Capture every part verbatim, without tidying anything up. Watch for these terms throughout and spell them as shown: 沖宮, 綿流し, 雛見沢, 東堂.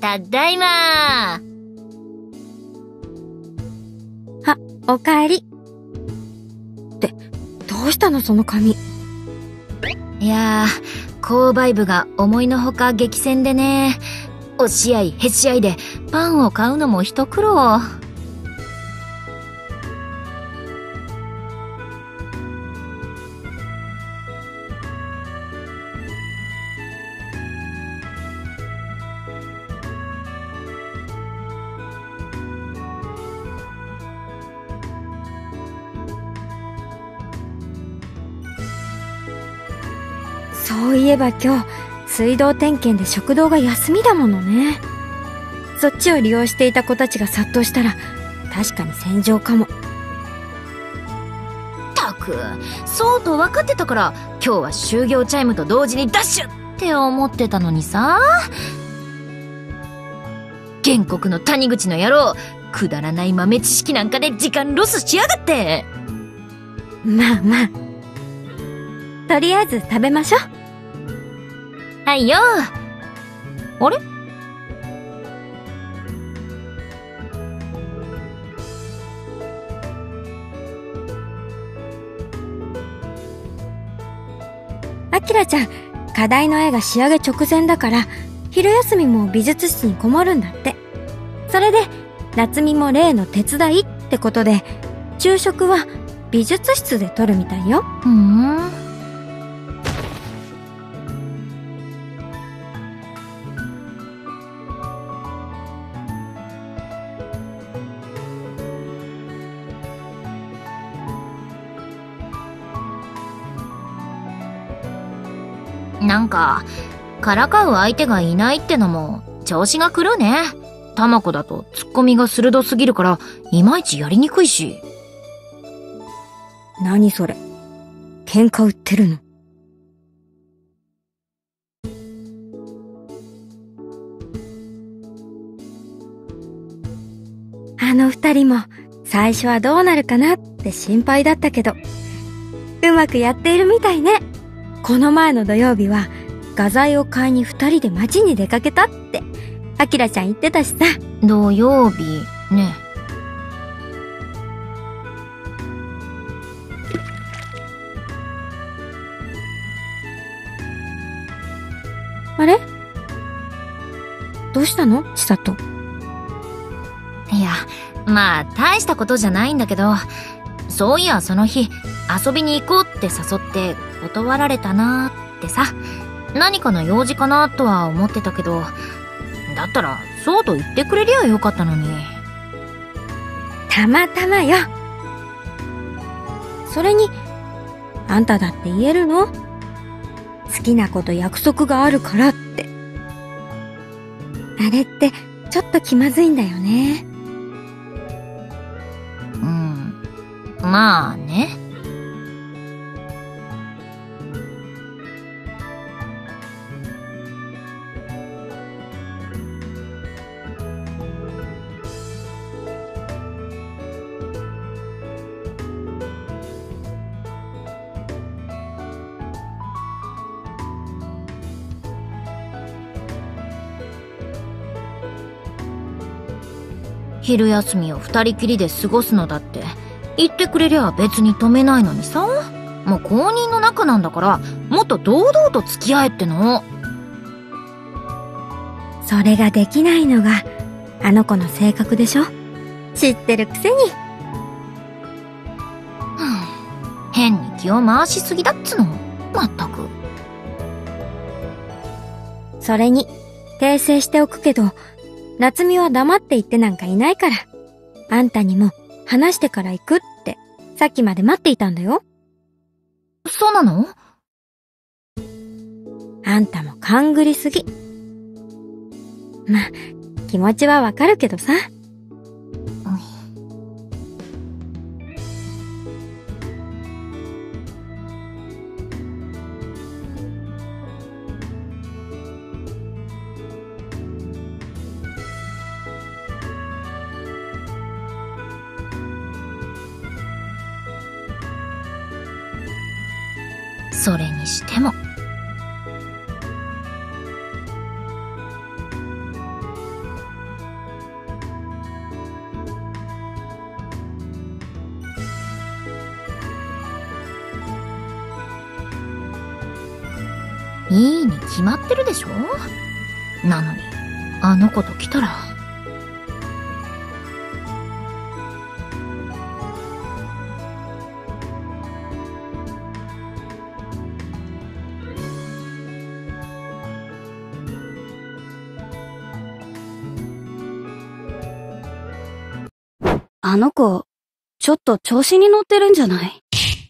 ただいまー。あ、おかえり。って、どうしたのその髪。いやー、購買部が思いのほか激戦でね、押し合いへし合いでパンを買うのも一苦労。そういえば今日、水道点検で食堂が休みだものね。そっちを利用していた子たちが殺到したら、確かに戦場かも。ったく、そうと分かってたから、今日は終業チャイムと同時にダッシュって思ってたのにさ。原告の谷口の野郎、くだらない豆知識なんかで時間ロスしやがって。まあまあ。とりあえず食べましょう。はいよ。あれ？あきらちゃん、課題の絵が仕上げ直前だから、昼休みも美術室にこもるんだって。それで、夏美も例の手伝いってことで、昼食は美術室で撮るみたいよ。ふーん。なんか、からかう相手がいないってのも調子が狂うね。たまこだとツッコミが鋭すぎるから、いまいちやりにくいし。何それ。喧嘩売ってるの？あの二人も最初はどうなるかなって心配だったけど、うまくやっているみたいね。この前の土曜日は画材を買いに二人で街に出かけたってあきらちゃん言ってたしさ。土曜日ね。あれ？どうしたの千里。いや、まあ大したことじゃないんだけど、そういやその日遊びに行こうって誘って断られたなーってさ。何かの用事かなーとは思ってたけど、だったらそうと言ってくれりゃよかったのに。たまたまよ。それにあんただって言えるの？好きな子と約束があるからって。あれってちょっと気まずいんだよね。うん、まあね。昼休みを二人きりで過ごすのだって言ってくれりゃ別に止めないのにさ。もう公認の仲なんだから、もっと堂々と付き合えっての。それができないのがあの子の性格でしょ。知ってるくせに。はぁ、変に気を回しすぎだっつの。まったく。それに訂正しておくけど、夏美は黙って行ってなんかいないから、あんたにも話してから行くって、さっきまで待っていたんだよ。そうなの？あんたも勘ぐりすぎ。ま、気持ちはわかるけどさ。それにしてもいいに決まってるでしょ。なのにあの子と来たら。あの子、ちょっと調子に乗ってるんじゃない？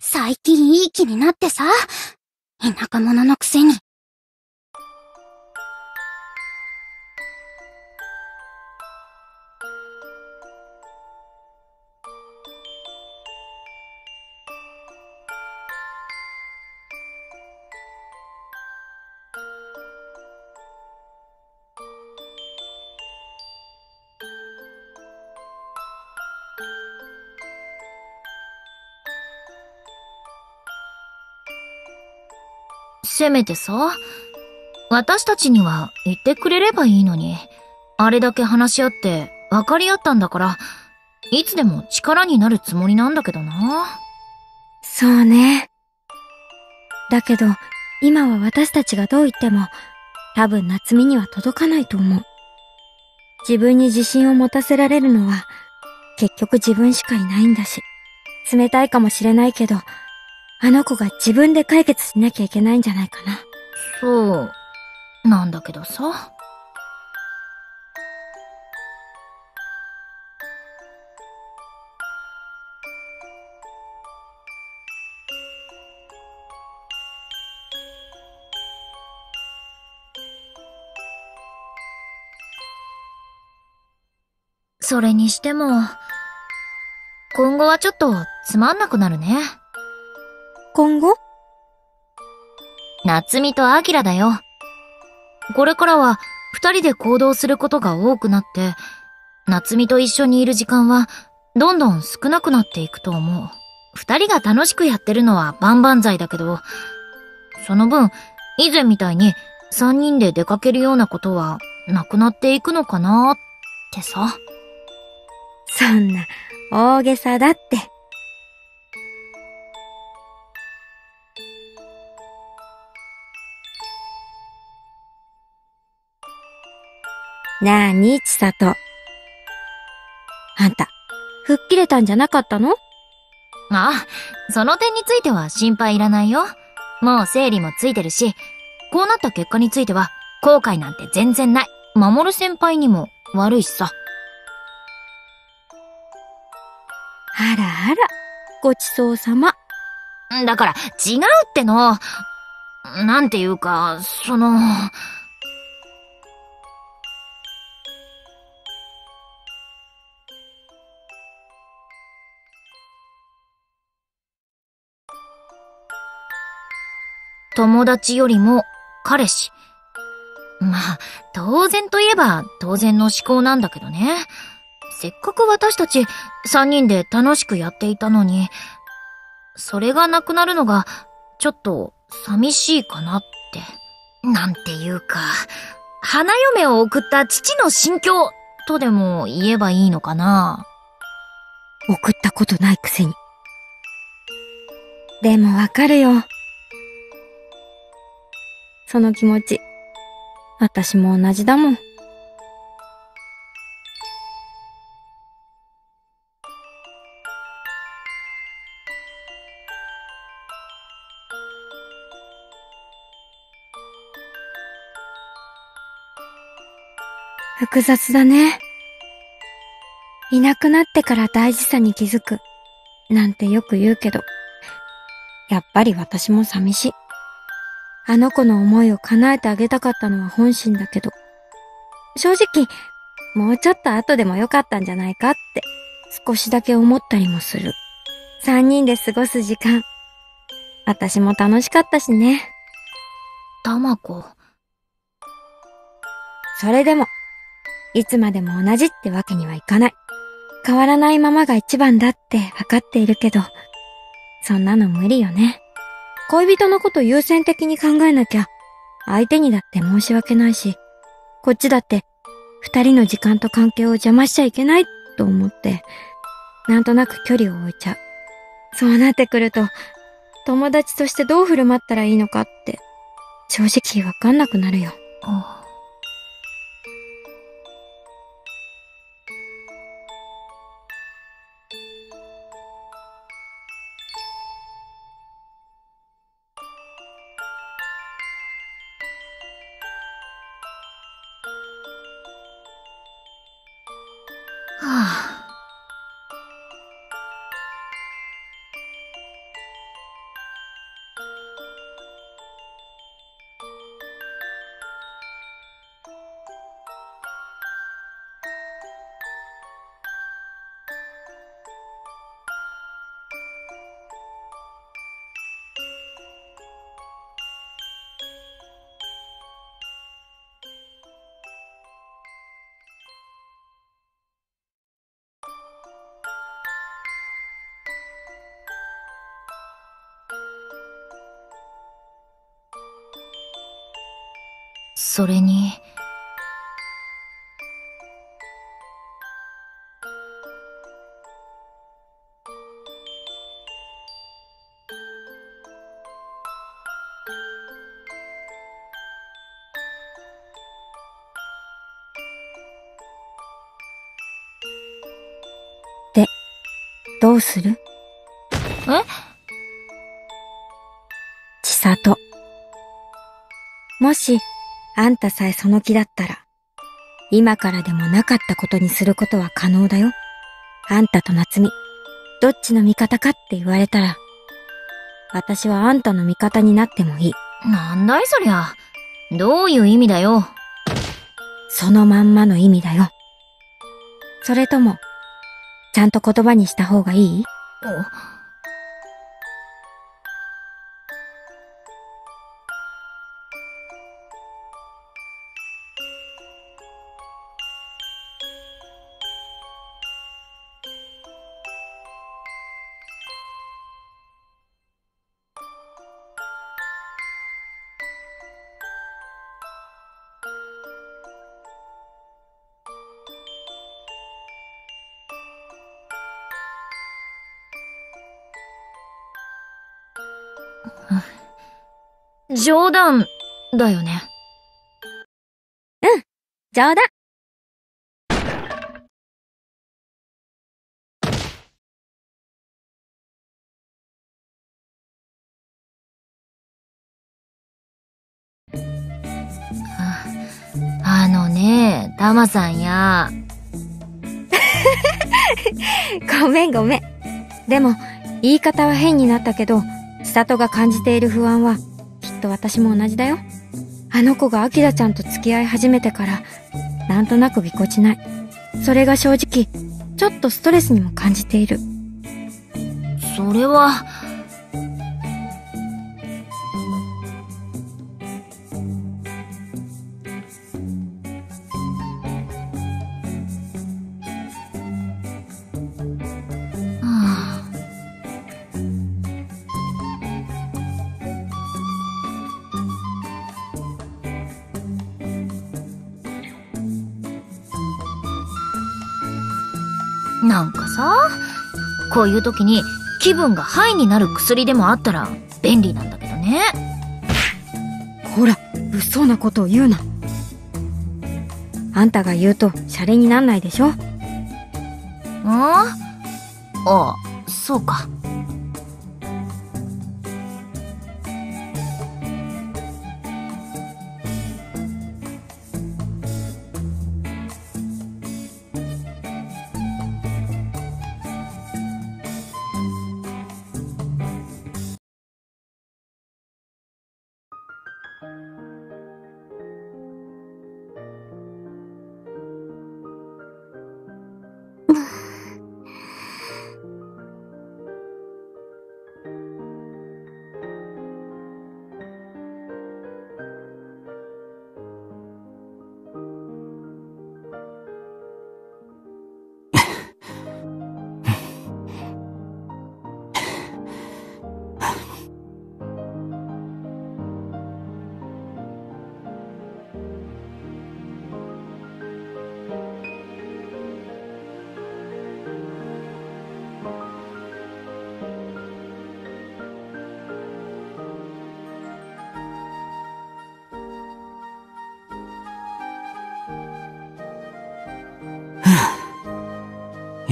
最近いい気になってさ、田舎者のくせに。せめてさ、私たちには言ってくれればいいのに、あれだけ話し合って分かり合ったんだから、いつでも力になるつもりなんだけどな。そうね。だけど、今は私たちがどう言っても、多分夏美には届かないと思う。自分に自信を持たせられるのは、結局自分しかいないんだし、冷たいかもしれないけど、あの子が自分で解決しなきゃいけないんじゃないかな。そう、なんだけどさ。それにしても、今後はちょっとつまんなくなるね。今後？夏美とアキラだよ。これからは二人で行動することが多くなって、夏美と一緒にいる時間はどんどん少なくなっていくと思う。二人が楽しくやってるのは万々歳だけど、その分、以前みたいに三人で出かけるようなことはなくなっていくのかなーってさ。そんな大げさだって。なあに、ちさと。あんた、吹っ切れたんじゃなかったの？ああ、その点については心配いらないよ。もう整理もついてるし、こうなった結果については後悔なんて全然ない。守先輩にも悪いしさ。あらあら、ごちそうさま。だから、違うっての。なんていうか、その、友達よりも彼氏。まあ、当然といえば当然の思考なんだけどね。せっかく私たち三人で楽しくやっていたのに、それがなくなるのがちょっと寂しいかなって。なんていうか、花嫁を送った父の心境とでも言えばいいのかな。送ったことないくせに。でもわかるよ。その気持ち、私も同じだもん。複雑だね。いなくなってから大事さに気づく、なんてよく言うけど、やっぱり私も寂しい。あの子の思いを叶えてあげたかったのは本心だけど、正直、もうちょっと後でもよかったんじゃないかって、少しだけ思ったりもする。三人で過ごす時間、私も楽しかったしね。たまこ。それでも、いつまでも同じってわけにはいかない。変わらないままが一番だってわかっているけど、そんなの無理よね。恋人のこと優先的に考えなきゃ、相手にだって申し訳ないし、こっちだって、二人の時間と関係を邪魔しちゃいけないと思って、なんとなく距離を置いちゃう。そうなってくると、友達としてどう振る舞ったらいいのかって、正直わかんなくなるよ。ああ。それにで、どうする？え？千里、もしあんたさえその気だったら、今からでもなかったことにすることは可能だよ。あんたと夏美、どっちの味方かって言われたら、私はあんたの味方になってもいい。なんだいそりゃ。どういう意味だよ。そのまんまの意味だよ。それとも、ちゃんと言葉にした方がいい？お。冗談だよね。うん、冗談。あのね、タマさんや。ごめんごめん。でも言い方は変になったけど、千里が感じている不安はと私も同じだよ。あの子がアキラちゃんと付き合い始めてからなんとなくぎこちない。それが正直ちょっとストレスにも感じている。それはなんかさ、こういう時に気分がハイになる薬でもあったら便利なんだけどね。ほら、嘘なことを言うな。あんたが言うとシャレになんないでしょ。ん？ああ、そうか。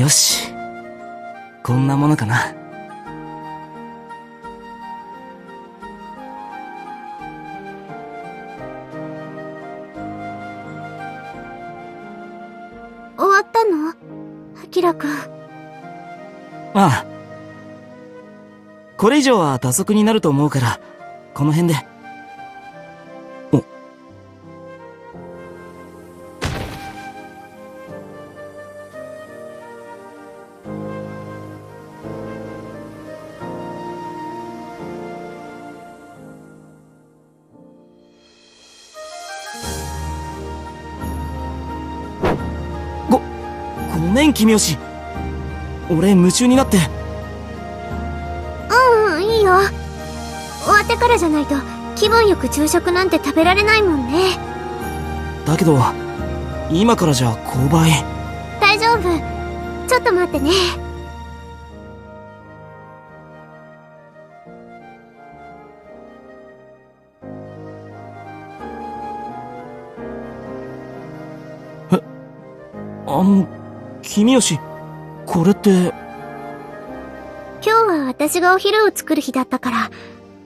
よし、こんなものかな。終わったの？アキラくん。ああ、これ以上は打足になると思うからこの辺で。お、ごごめん君吉、俺夢中になって。終わってからじゃないと気分よく昼食なんて食べられないもんね。だけど今からじゃ勾配。大丈夫、ちょっと待ってね。えっ、あの君吉、これって。今日は私がお昼を作る日だったから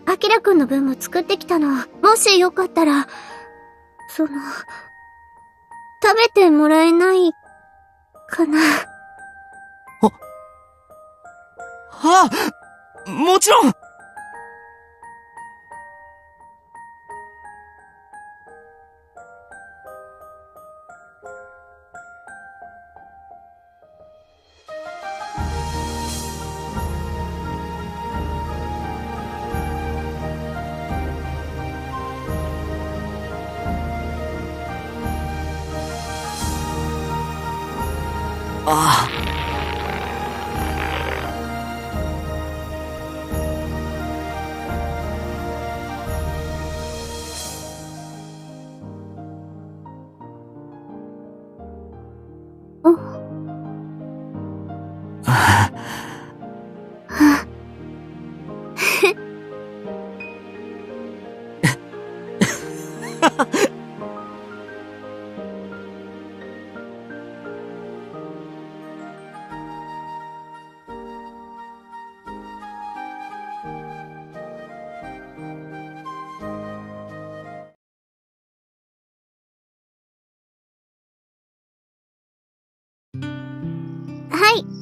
アキラくんの分も作ってきたの。もしよかったら、その、食べてもらえない、かな。あ、はあ、もちろん！ああ。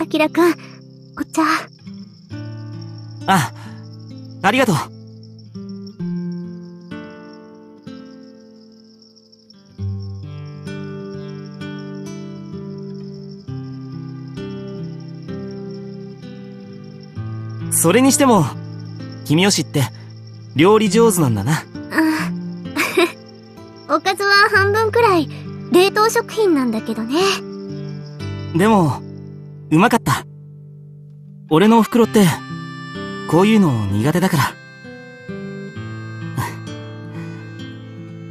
あきらくん、お茶。あ、ありがとう。それにしても君吉って料理上手なんだな。あおかずは半分くらい冷凍食品なんだけどね。でもうまかった。俺のお袋って、こういうの苦手だから。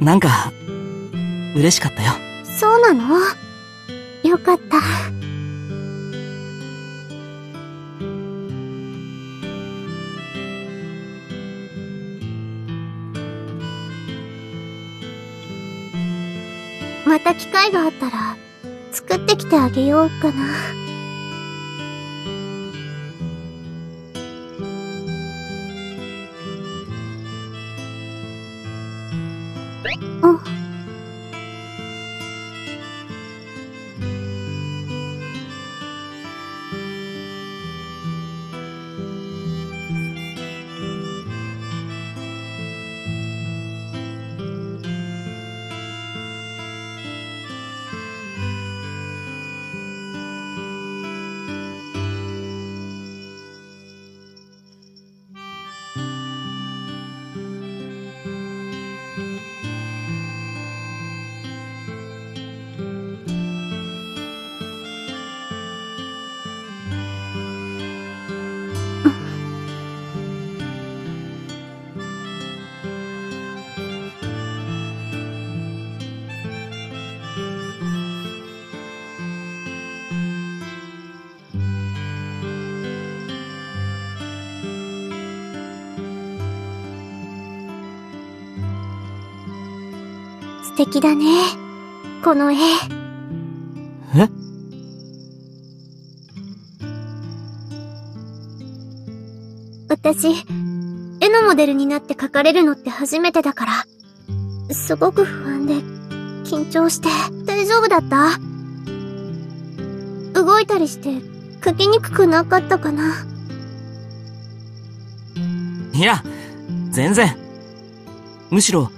なんか、嬉しかったよ。そうなの？よかった。また機会があったら、作ってきてあげようかな。素敵だね、この絵。え？私、絵のモデルになって描かれるのって初めてだから、すごく不安で、緊張して、大丈夫だった？動いたりして、描きにくくなかったかな？いや、全然。むしろ、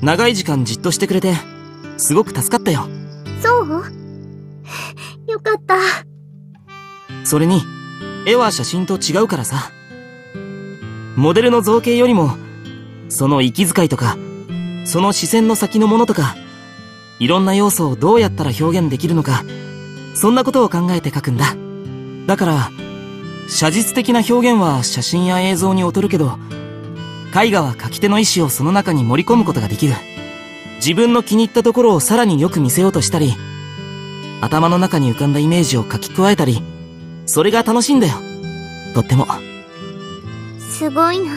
長い時間じっとしてくれて、すごく助かったよ。そう？よかった。それに、絵は写真と違うからさ。モデルの造形よりも、その息遣いとか、その視線の先のものとか、いろんな要素をどうやったら表現できるのか、そんなことを考えて描くんだ。だから、写実的な表現は写真や映像に劣るけど、絵画は描き手の意思をその中に盛り込むことができる。自分の気に入ったところをさらによく見せようとしたり、頭の中に浮かんだイメージを描き加えたり、それが楽しいんだよ。とっても。すごいな。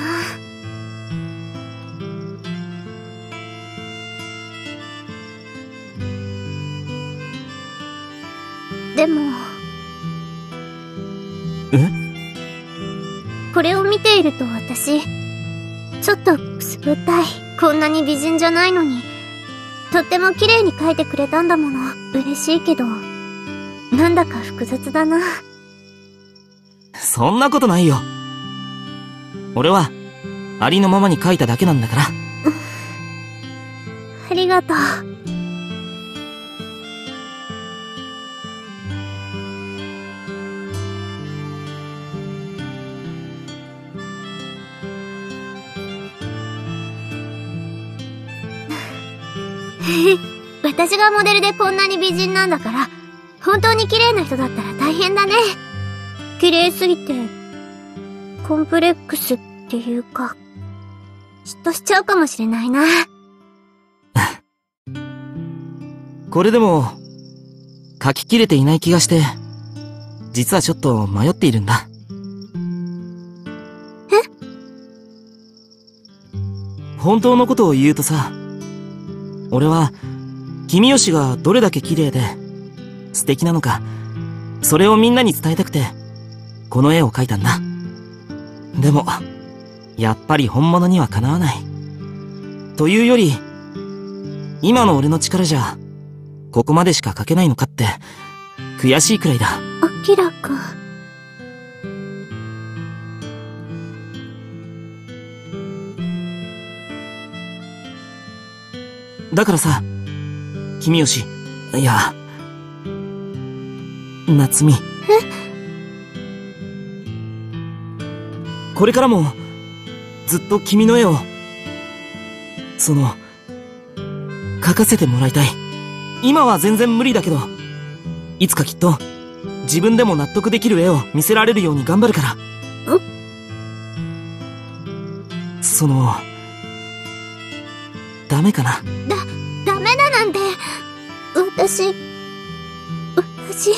でも。え？これを見ていると私、ちょっとくすぐったい。こんなに美人じゃないのに、とっても綺麗に描いてくれたんだもの。嬉しいけど、なんだか複雑だな。そんなことないよ。俺は、ありのままに書いただけなんだから。ありがとう。私がモデルでこんなに美人なんだから、本当に綺麗な人だったら大変だね。綺麗すぎて、コンプレックスっていうか、嫉妬しちゃうかもしれないな。これでも、書ききれていない気がして、実はちょっと迷っているんだ。え？本当のことを言うとさ、俺は、君吉がどれだけ綺麗で、素敵なのか、それをみんなに伝えたくて、この絵を描いたんだ。でも、やっぱり本物にはかなわない。というより、今の俺の力じゃ、ここまでしか描けないのかって、悔しいくらいだ。明らか。だからさ、君吉、いや、夏美。え？これからも、ずっと君の絵を、その、描かせてもらいたい。今は全然無理だけど、いつかきっと、自分でも納得できる絵を見せられるように頑張るから。ん？その、ダメかな。だ、ダメだなんて、私、私。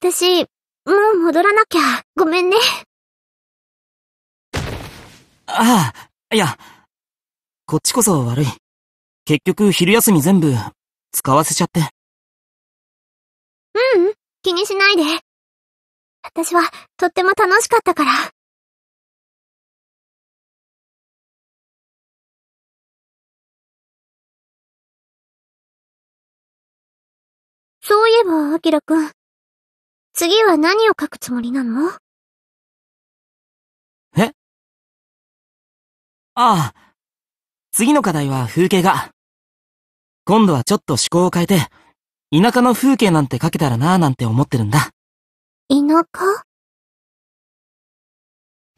私、もう戻らなきゃ、ごめんね。ああ、いや、こっちこそ悪い。結局、昼休み全部、使わせちゃって。ううん、気にしないで。私は、とっても楽しかったから。そういえば、あきらくん。次は何を書くつもりなの？え？ああ。次の課題は風景画。今度はちょっと思考を変えて、田舎の風景なんて書けたらなぁなんて思ってるんだ。田舎？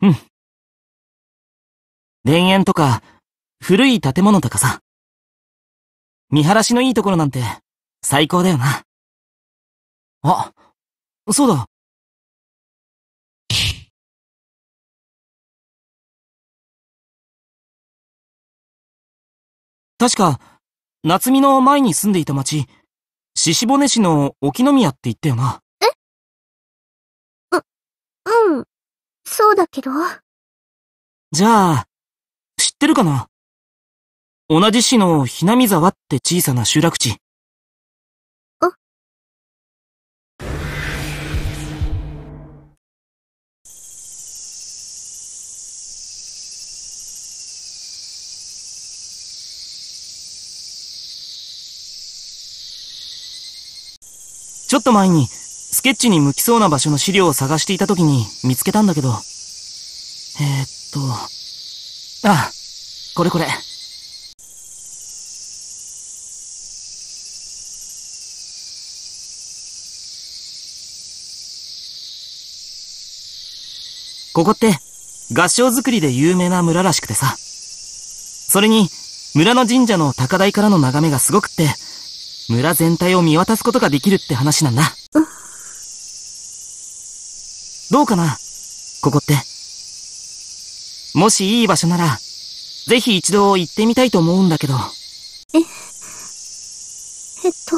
うん。田園とか、古い建物とかさ。見晴らしのいいところなんて、最高だよな。あ。そうだ。確か、夏美の前に住んでいた町、鹿骨市の沖宮って言ったよな。え？う、うん、そうだけど。じゃあ、知ってるかな？同じ市のひなみ沢って小さな集落地。ちょっと前に、スケッチに向きそうな場所の資料を探していた時に見つけたんだけど。えーっと。あ、これこれ。ここって、合掌造りで有名な村らしくてさ。それに、村の神社の高台からの眺めがすごくって、村全体を見渡すことができるって話なんだ。うん、どうかな、ここって。もしいい場所なら、ぜひ一度行ってみたいと思うんだけど。え、えっと。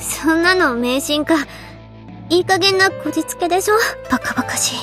そんなの迷信か。いい加減なこじつけでしょ。バカバカしい。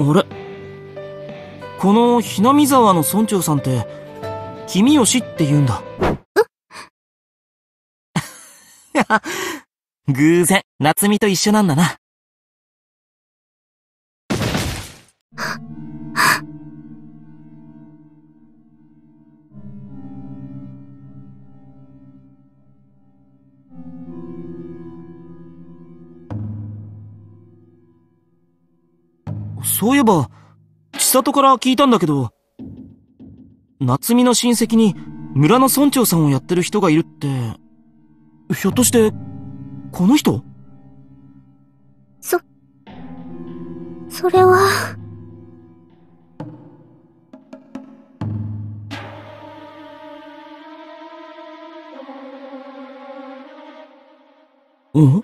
あれ？このひなみ沢の村長さんって、君吉って言うんだ。偶然、夏美と一緒なんだな。そういえば、千里から聞いたんだけど、夏美の親戚に村の村長さんをやってる人がいるって、ひょっとして、この人？そ、それは。うん？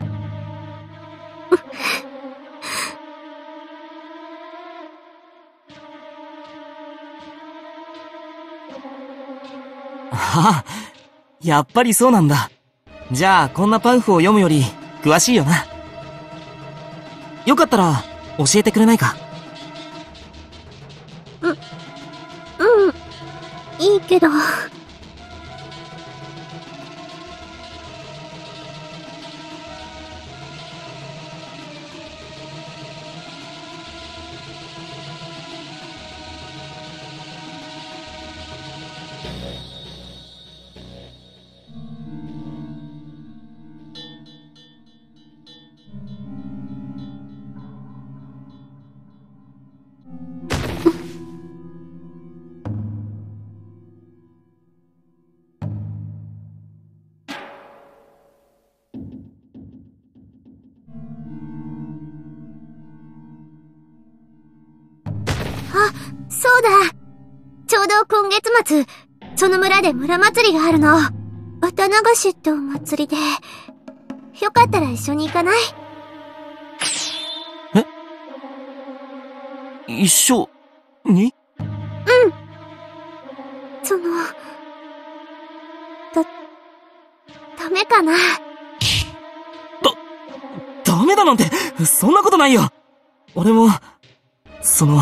ああ、やっぱりそうなんだ。じゃあ、こんなパンフを読むより、詳しいよな。よかったら、教えてくれないか？う、うん、いいけど。そうだ。ちょうど今月末、その村で村祭りがあるの。綿流しってお祭りで、よかったら一緒に行かない？え？一緒に？うん。その、メかな。ダ、ダメだなんて、そんなことないよ。俺も、その、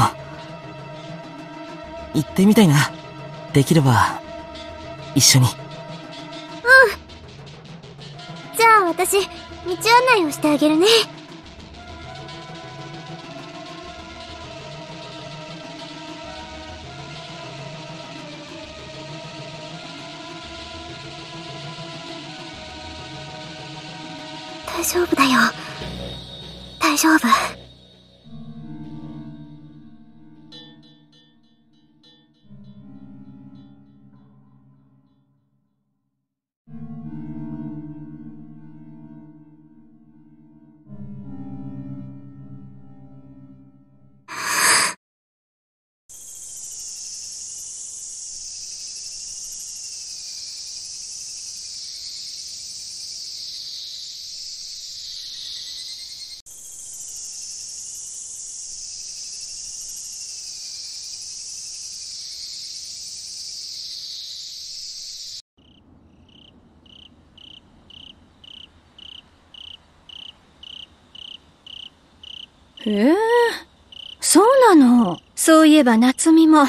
行ってみたいな。できれば、一緒に。うん。じゃあ私、道案内をしてあげるね。大丈夫だよ。大丈夫。へえ、そうなの。そういえば夏美も、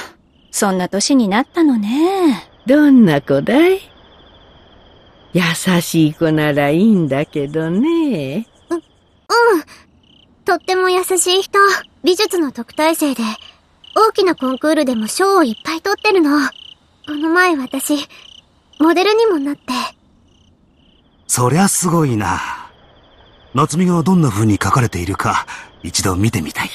そんな年になったのね。どんな子だい？優しい子ならいいんだけどね。う、うん。とっても優しい人。美術の特待生で、大きなコンクールでも賞をいっぱい取ってるの。この前私、モデルにもなって。そりゃすごいな。夏美がどんな風に描かれているか、一度見てみたいよ。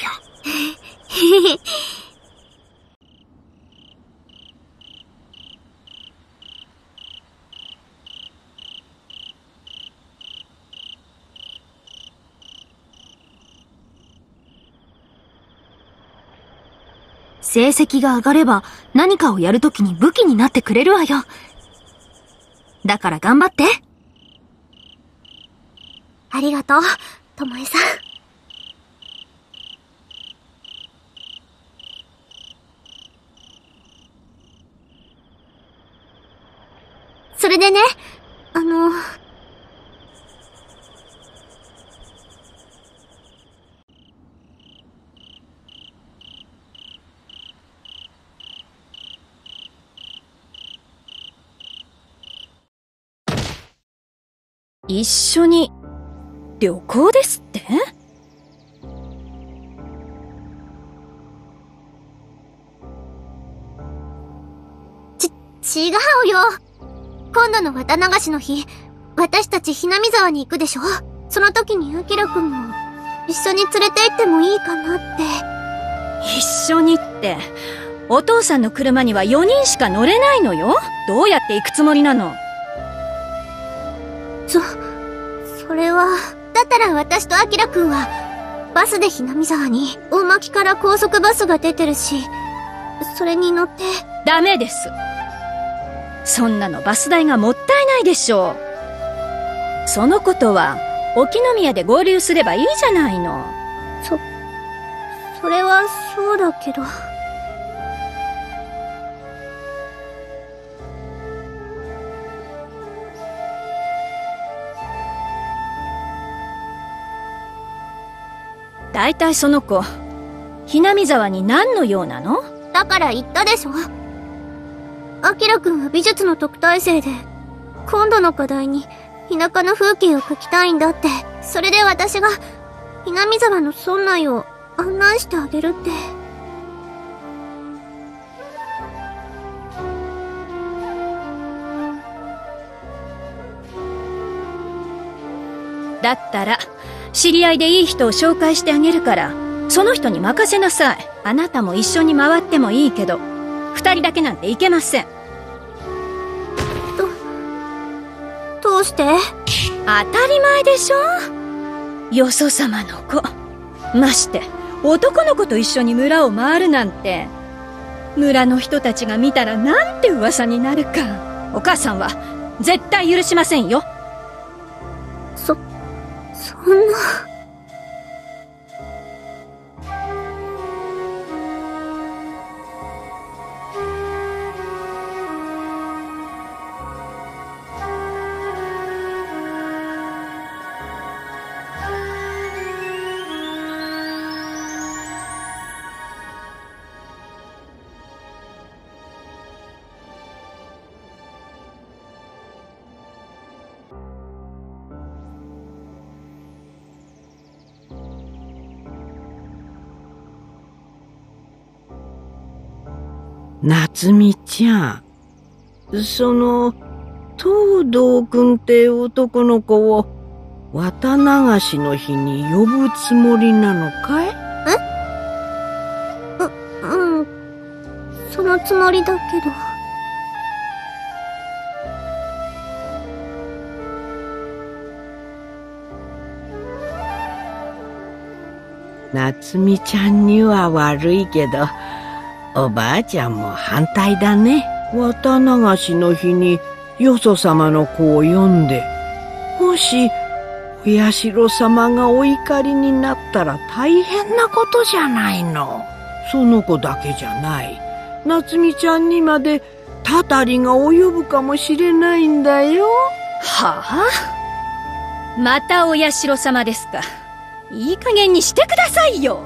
成績が上がれば何かをやるときに武器になってくれるわよ。だから頑張って。ありがとう、ともえさん。それでね、あの、一緒に旅行ですって？ち、違うよ。今度の綿流しの日、私たち雛見沢に行くでしょ？その時にアキラくんも一緒に連れて行ってもいいかなって。一緒にって、お父さんの車にはよにんしか乗れないのよ。どうやって行くつもりなの？そ、それは、だったら私とアキラくんは、バスで雛見沢に、大巻から高速バスが出てるし、それに乗って。ダメです。そんなのバス代がもったいないでしょう。そのことは沖宮で合流すればいいじゃないの。そ、それはそうだけど。だいたいその子、雛見沢に何の用なの？だから言ったでしょ。アキラくんは美術の特待生で、今度の課題に田舎の風景を描きたいんだって。それで私が、雛見沢の村内を案内してあげるって。だったら、知り合いでいい人を紹介してあげるから、その人に任せなさい。あなたも一緒に回ってもいいけど、二人だけなんていけません。ど、どうして？当たり前でしょ。よそ様の子。まして、男の子と一緒に村を回るなんて、村の人たちが見たらなんて噂になるか。お母さんは、絶対許しませんよ。そ、そんな。夏美ちゃん、その東堂君って男の子を綿流しの日に呼ぶつもりなのかい？え？う、うん、そのつもりだけど。夏美ちゃんには悪いけど、おばあちゃんも反対だね。綿流しの日によそ様の子を呼んで、もしお社様がお怒りになったら大変なことじゃないの。その子だけじゃない。夏美ちゃんにまでたたりが及ぶかもしれないんだよ。はあ？またお社様ですか。いい加減にしてくださいよ。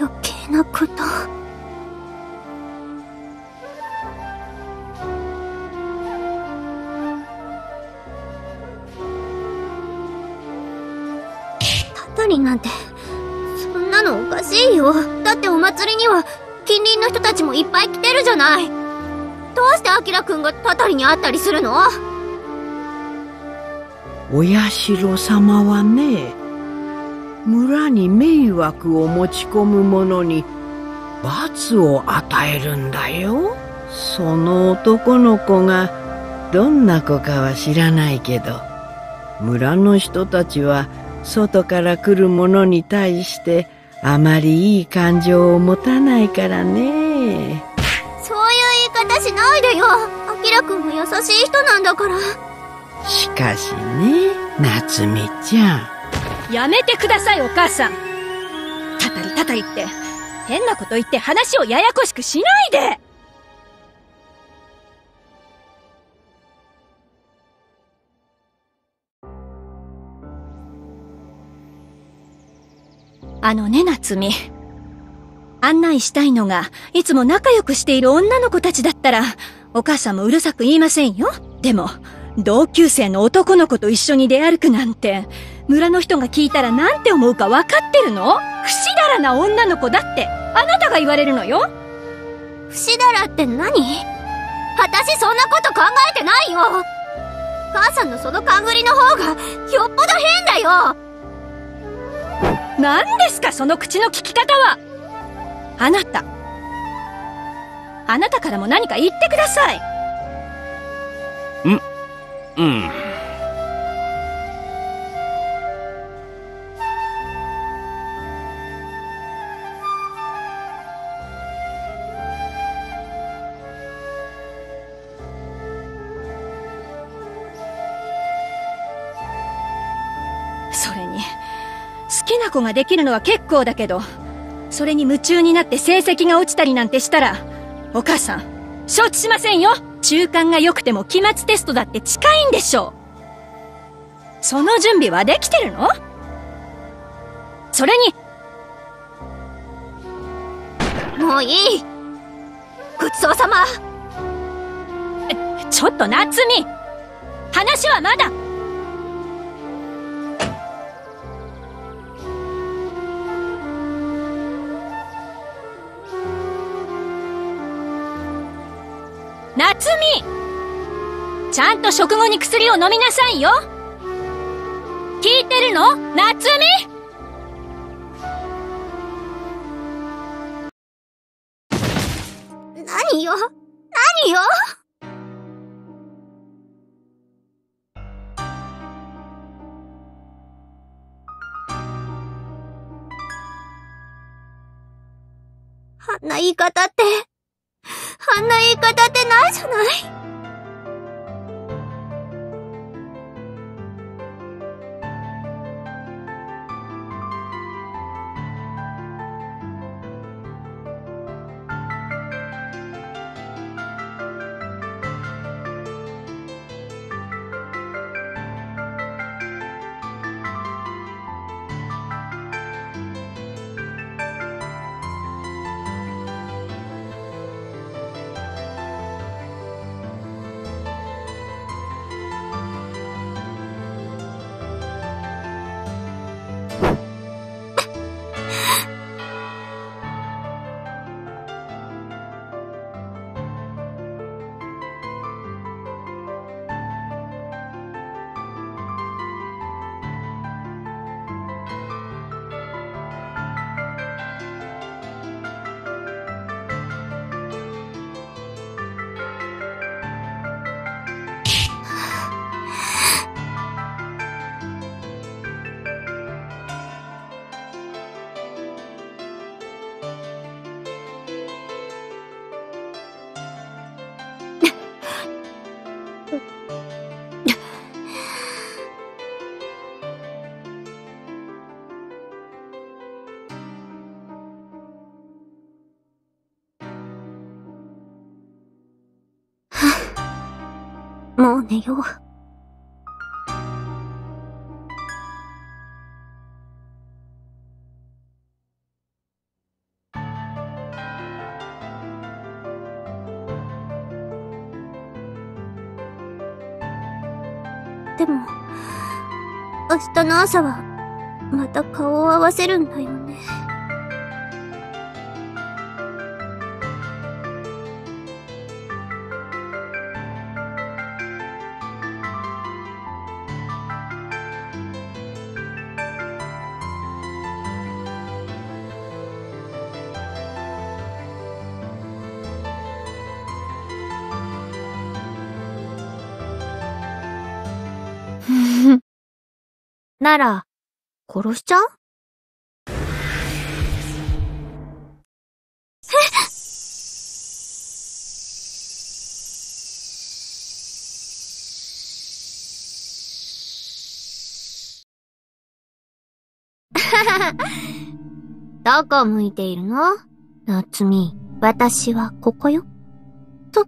余計なこと。たたりなんて。おかしいよ。だってお祭りには近隣の人たちもいっぱい来てるじゃない。どうしてアキラくんがたたりに会ったりするの？お社様はね、村に迷惑を持ち込む者に罰を与えるんだよ。その男の子がどんな子かは知らないけど、村の人たちは外から来る者に対してあまりいい感情を持たないからね。そういう言い方しないでよ。あきらくんも優しい人なんだから。しかしね、夏美ちゃん。やめてください、お母さん。たたりたたりって変なこと言って話をややこしくしないで。あのね、夏美。案内したいのが、いつも仲良くしている女の子たちだったら、お母さんもうるさく言いませんよ。でも、同級生の男の子と一緒に出歩くなんて、村の人が聞いたらなんて思うか分かってるの？ふしだらな女の子だって、あなたが言われるのよ。ふしだらって何？私そんなこと考えてないよ。母さんのその勘繰りの方が、よっぽど変だよ。何ですかその口の利き方は。あなたあなたからも何か言ってください。んうんそれに好きな子ができるのは結構だけど、それに夢中になって成績が落ちたりなんてしたら、お母さん、承知しませんよ。中間が良くても期末テストだって近いんでしょう。その準備はできてるの？それに、もういい。ごちそうさま。え、ちょっと夏美、話はまだ。夏美！ちゃんと食後に薬を飲みなさいよ。聞いてるの？夏美！何よ？何よ？あんな言い方って。あんな言い方ってないじゃない。もう寝よう。でも、明日の朝は、また顔を合わせるんだよね。なら、殺しちゃう？どこ向いているの？夏美、私はここよ。ど、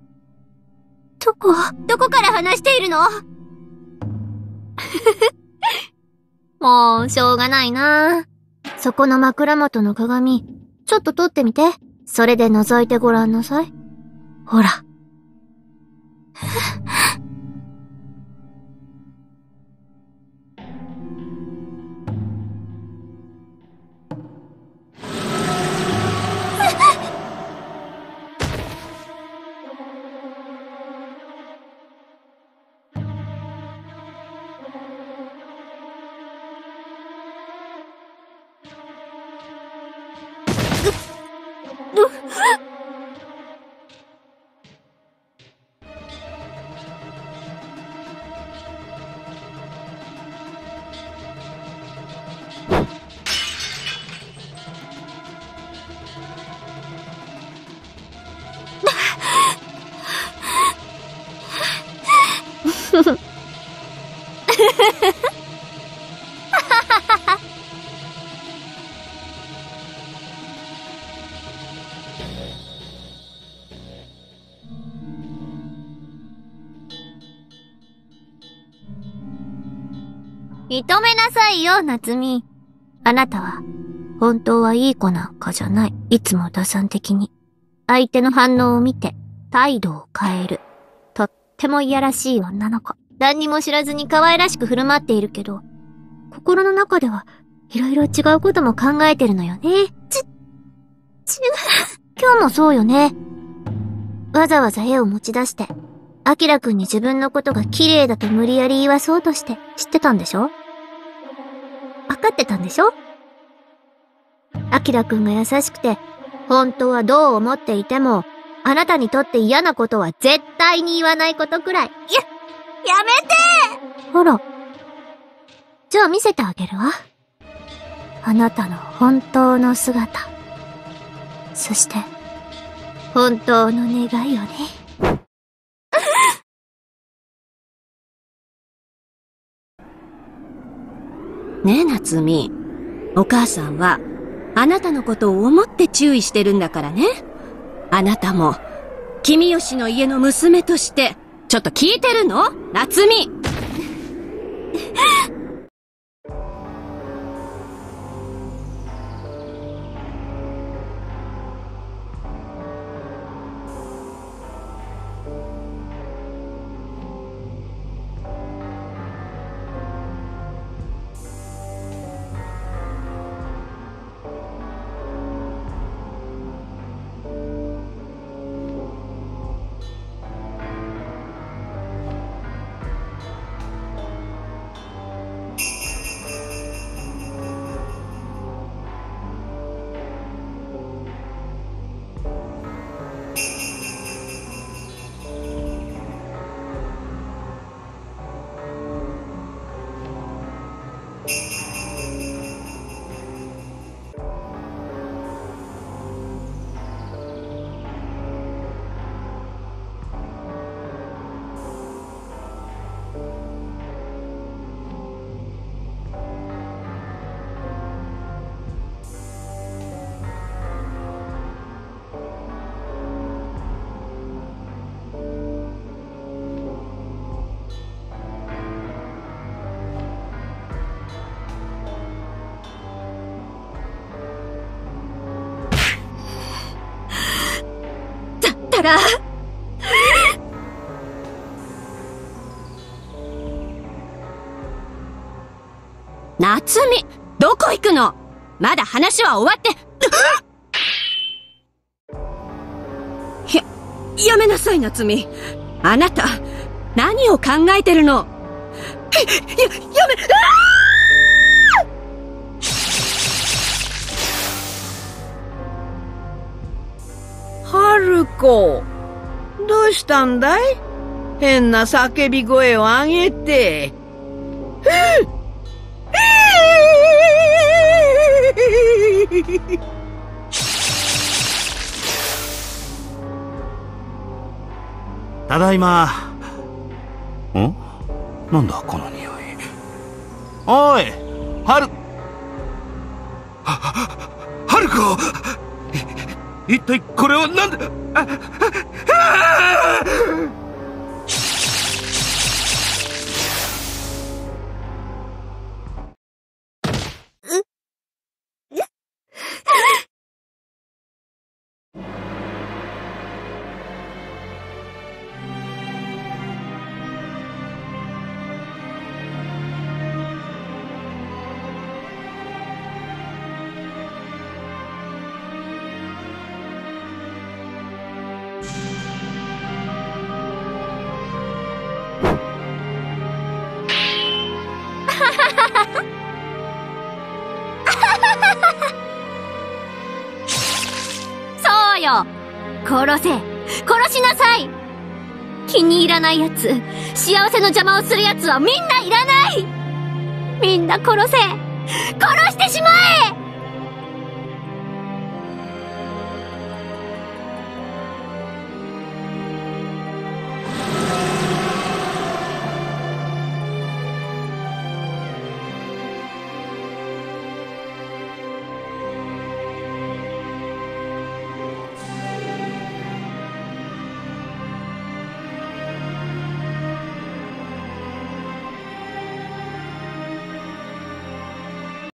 どこ？どこから話しているの？もう、しょうがないな。そこの枕元の鏡、ちょっと取ってみて。それで覗いてごらんなさい。ほら。認めなさいよ、夏美。あなたは、本当はいい子なんかじゃない。いつも打算的に、相手の反応を見て、態度を変える。とってもいやらしい女の子。何にも知らずに可愛らしく振る舞っているけど、心の中では、いろいろ違うことも考えてるのよね。ち、ち、今日もそうよね。わざわざ絵を持ち出して、アキラくんに自分のことが綺麗だと無理やり言わそうとして、知ってたんでしょ？分かってたんでしょ？アキラくんが優しくて、本当はどう思っていても、あなたにとって嫌なことは絶対に言わないことくらい。や、やめて！ほら。じゃあ見せてあげるわ。あなたの本当の姿。そして、本当の願いをね。ねえ、夏美。お母さんは、あなたのことを思って注意してるんだからね。あなたも、君吉の家の娘として、ちょっと聞いてるの？夏美！たら夏美、どこ行くの？まだ話は終わってや、やめなさい夏美。あなた、何を考えてるの？や、やめ、春子、どうしたんだい？変な叫び声を上げて。ただいま。ん？なんだこの匂い。おい、はる、は、はる子！い、一体これは何だ？あ、あー！殺せ、殺しなさい。気に入らないやつ、幸せの邪魔をするやつはみんないらない。みんな殺せ、殺してしまえ。